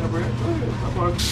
kind of bread. Go ahead. I'm hungry.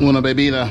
Una bebida.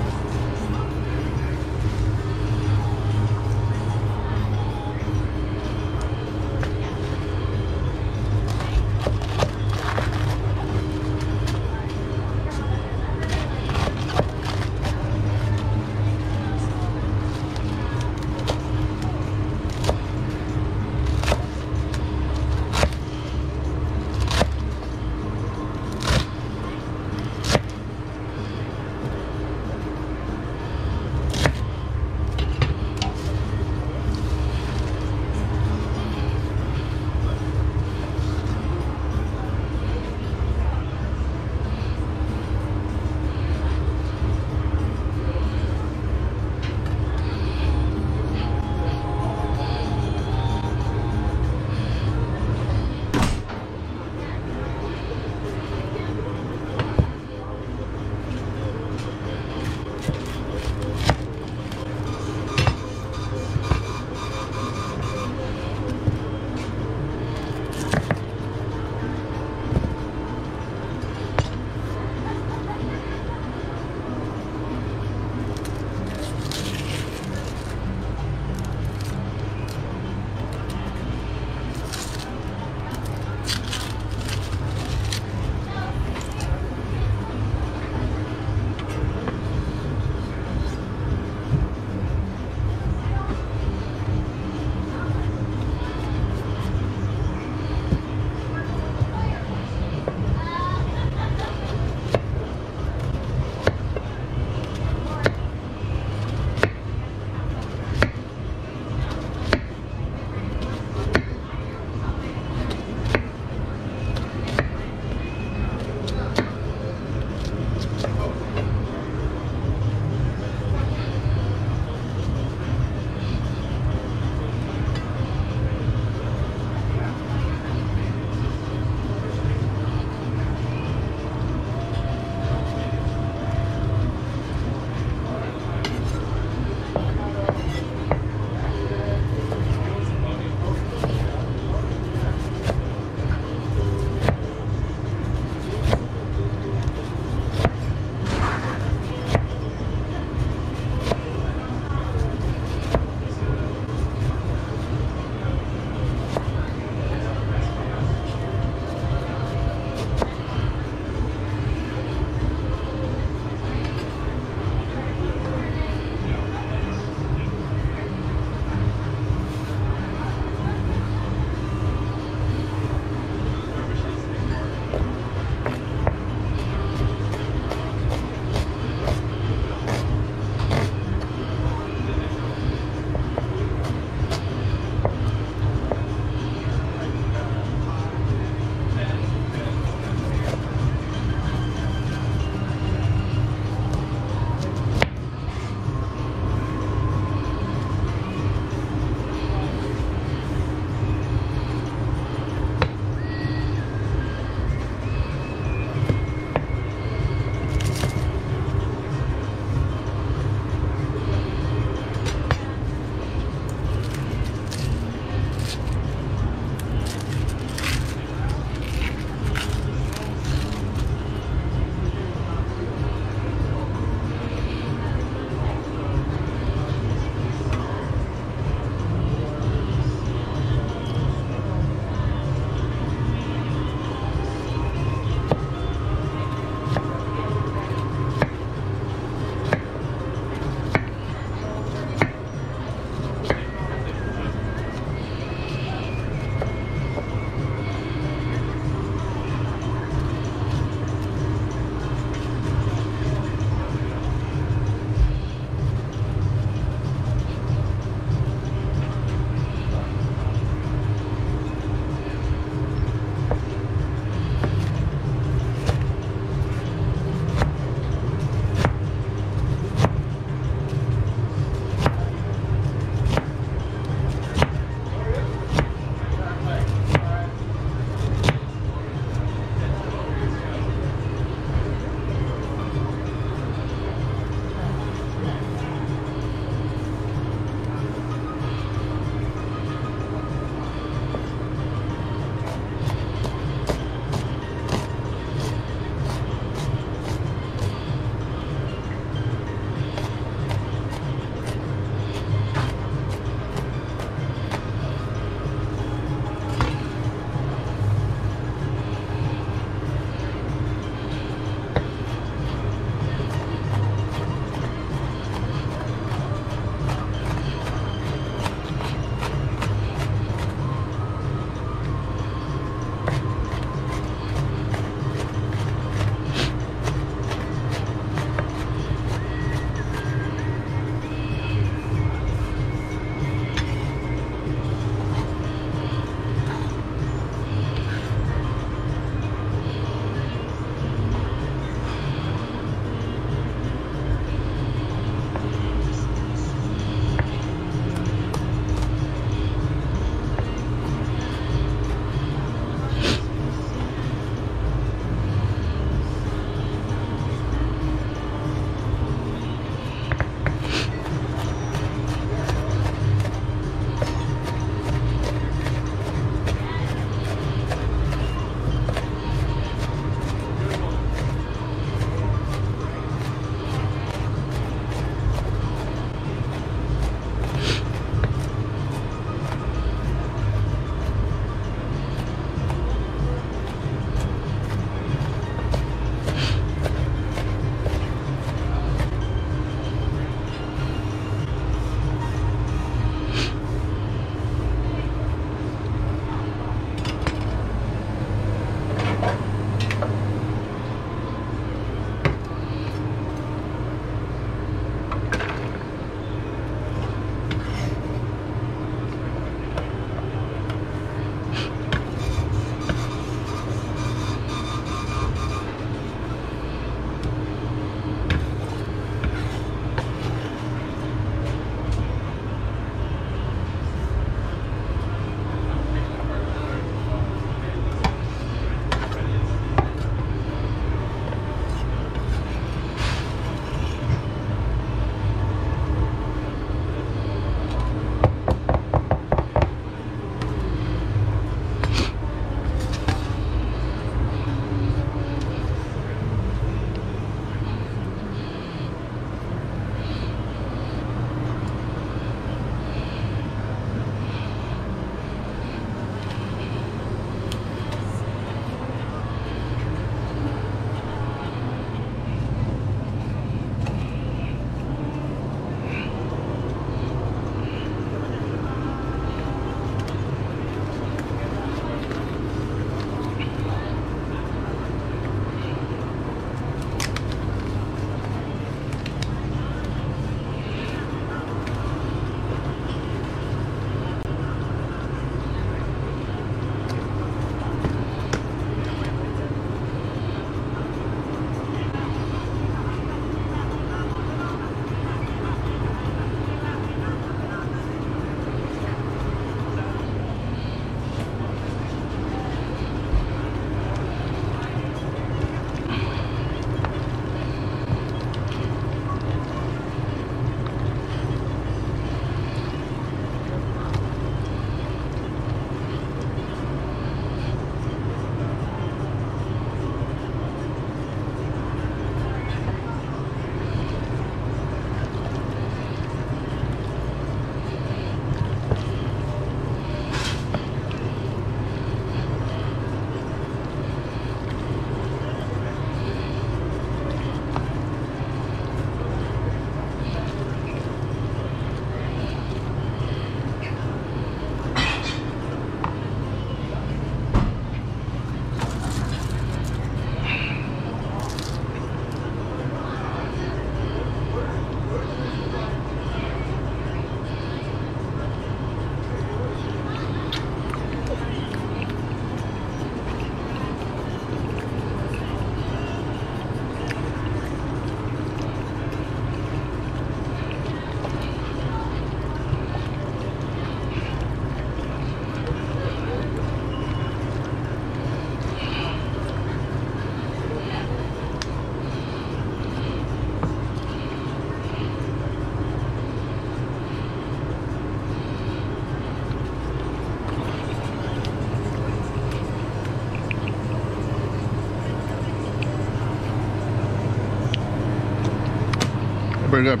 pretty good.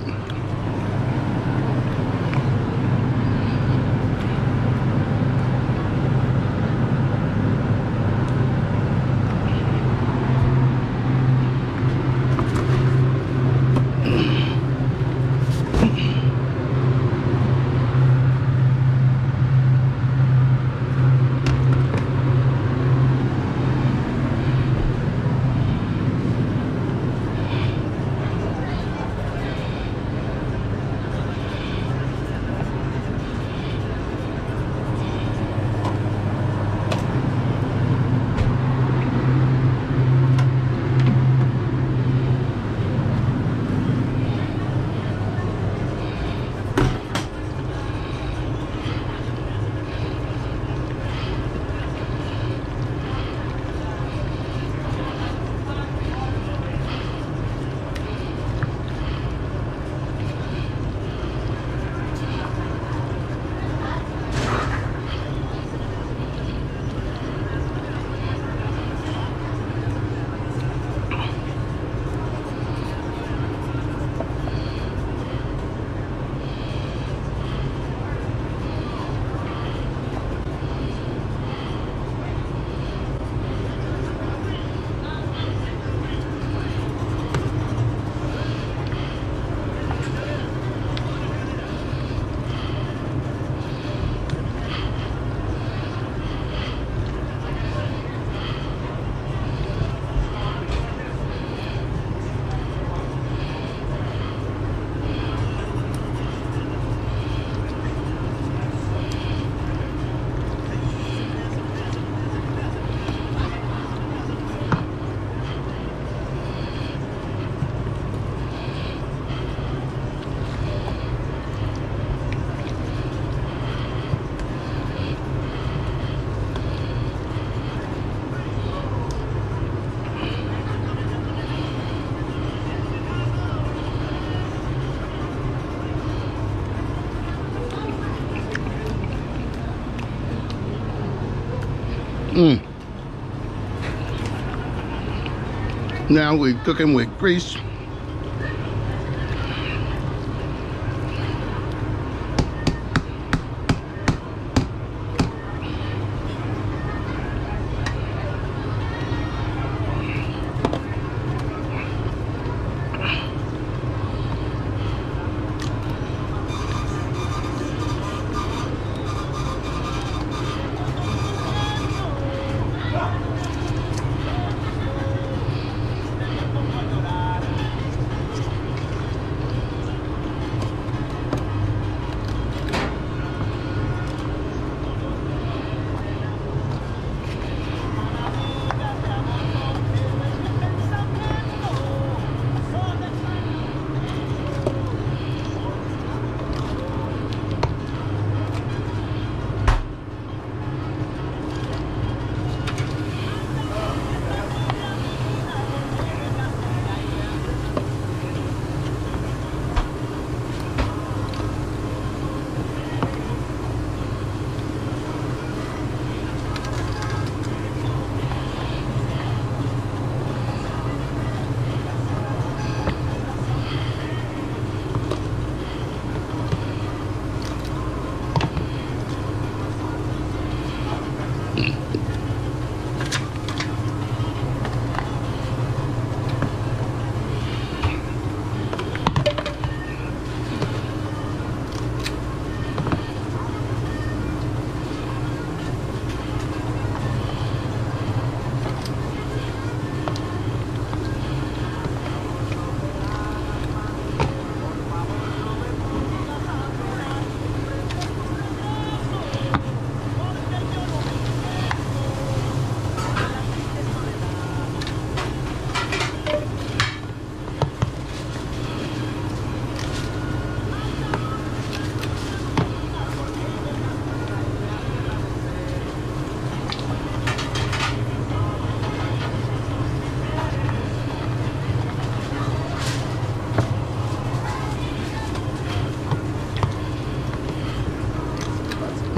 Now we cook them with grease.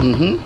Mm-hmm.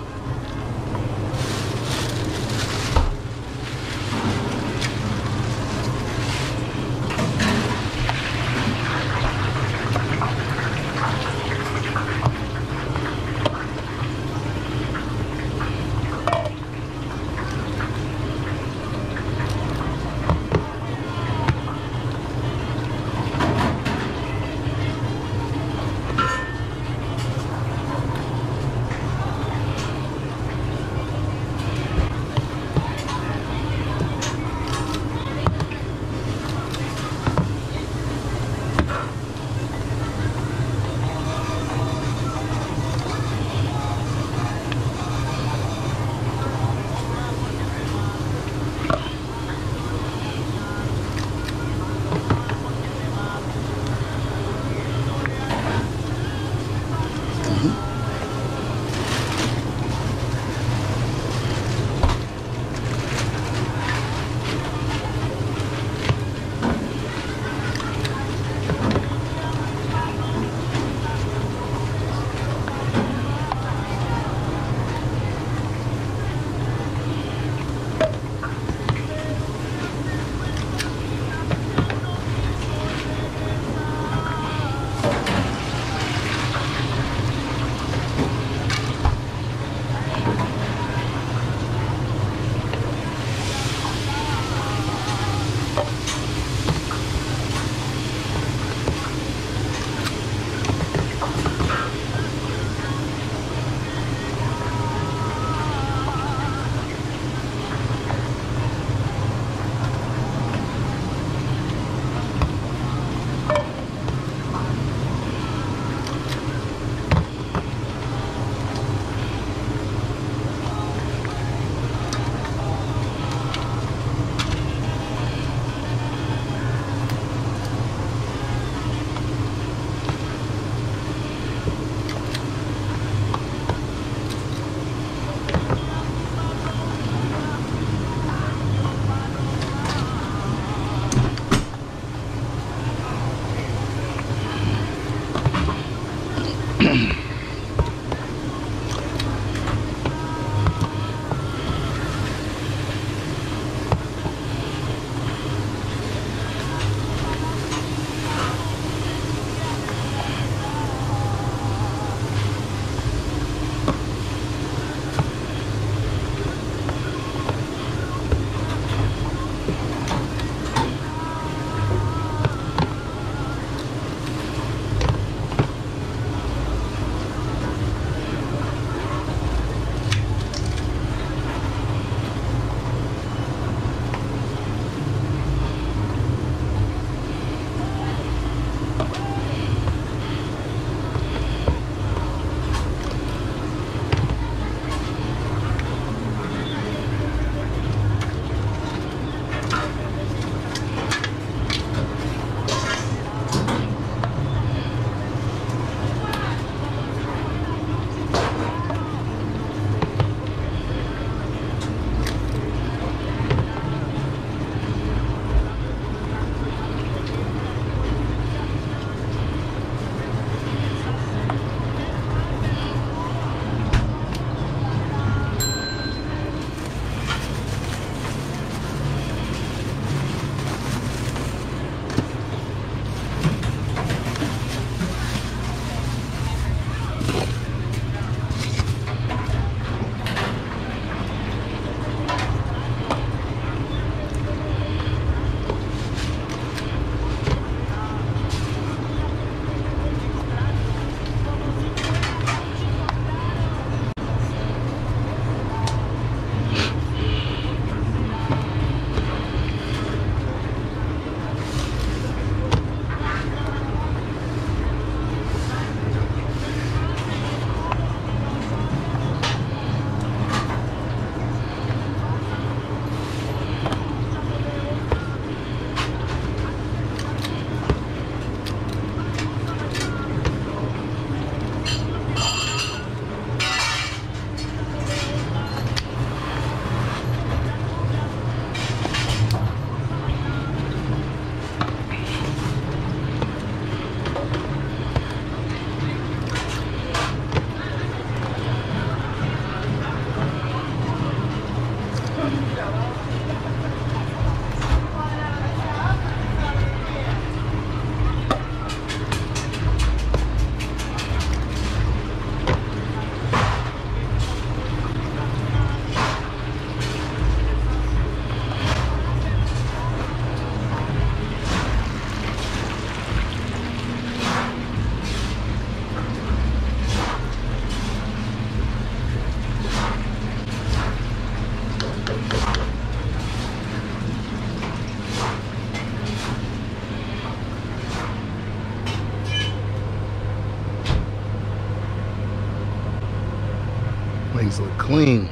Things look clean.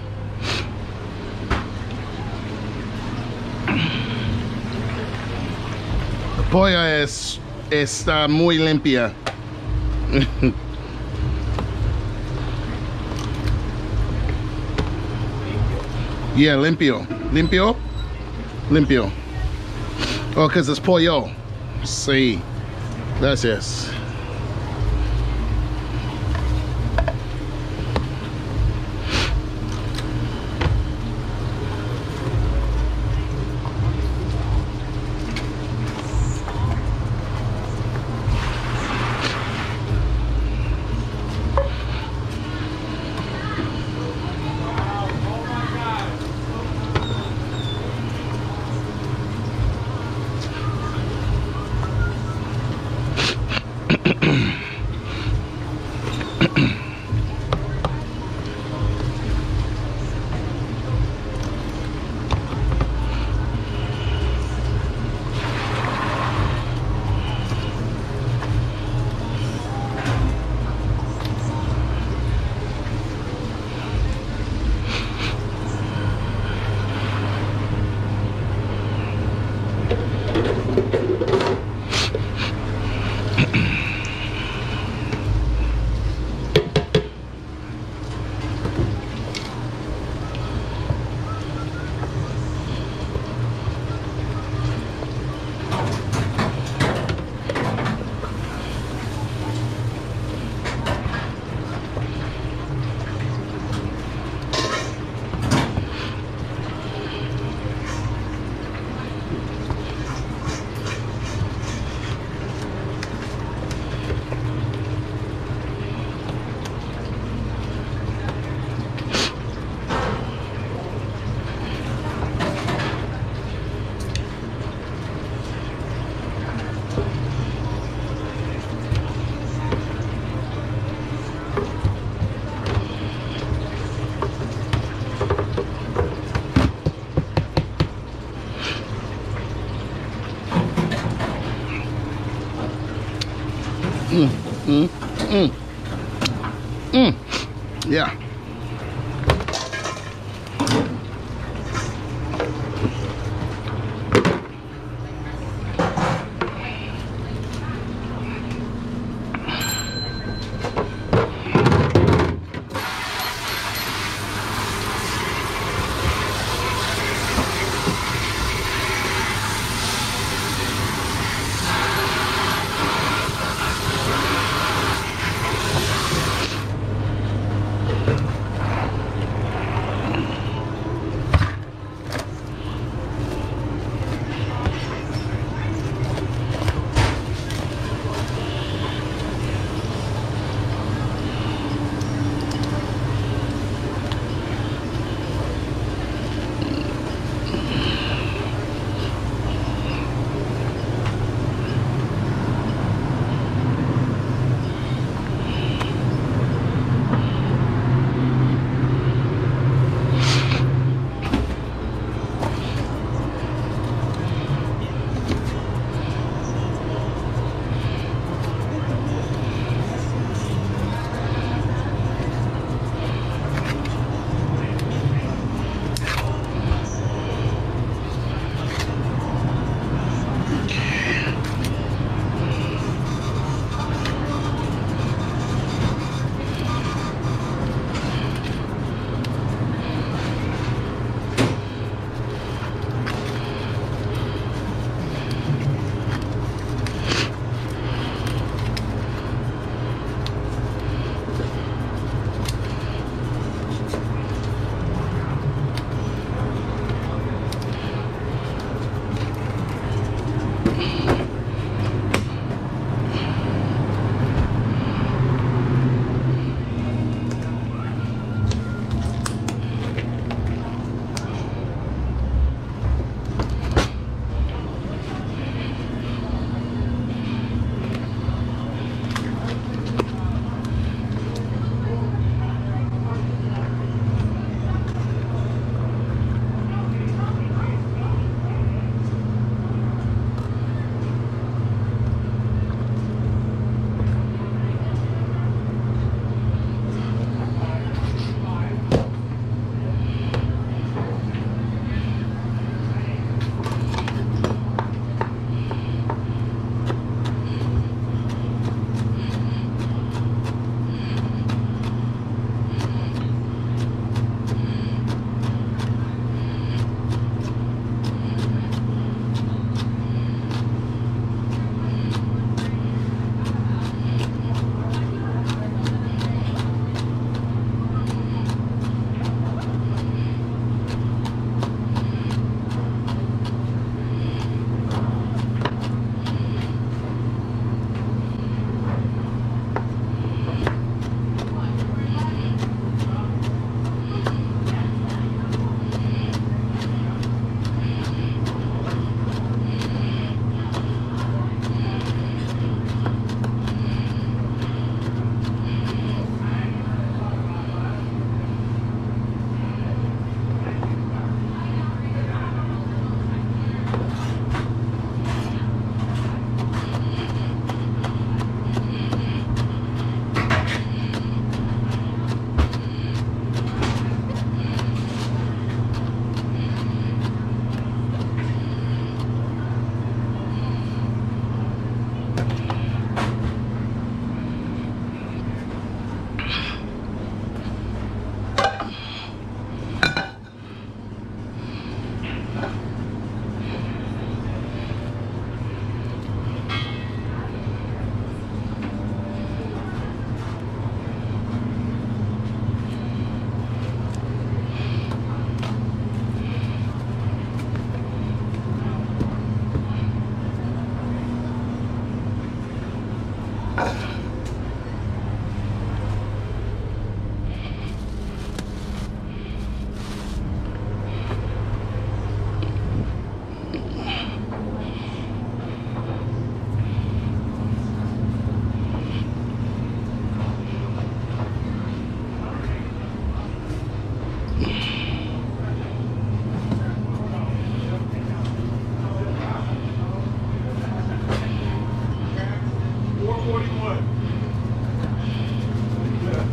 La polla está muy limpia. Yeah, limpio. Limpio? Limpio. Oh, because it's pollo. See. That's it. Yeah.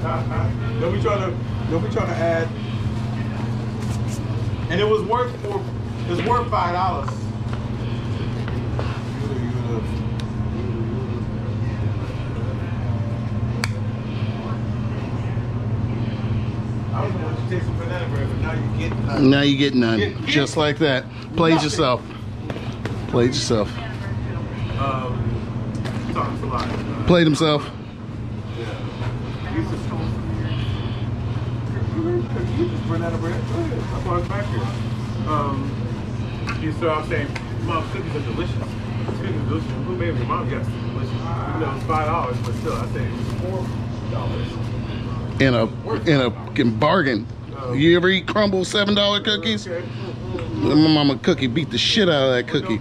Then we trying to add, and it was worth $5. I was going to take some banana bread, but now you get none. Now you get none, just like that. Played yourself. Played yourself. Talks a lot. Played himself. You just run out of bread. That's why I was back here. You saw I was saying, Mom, cookies are delicious. Cookies are delicious. Who made your mom got delicious? You know, it's $5, but still, I think $4. In a bargain. You ever eat crumble $7 cookies? Okay. My mama cookie beat the shit out of that cookie.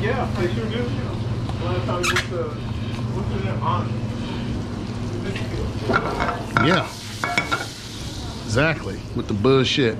Yeah, they sure do. Last time we went to, what's in that on? Yeah, exactly, with the bullshit.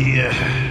Yeah.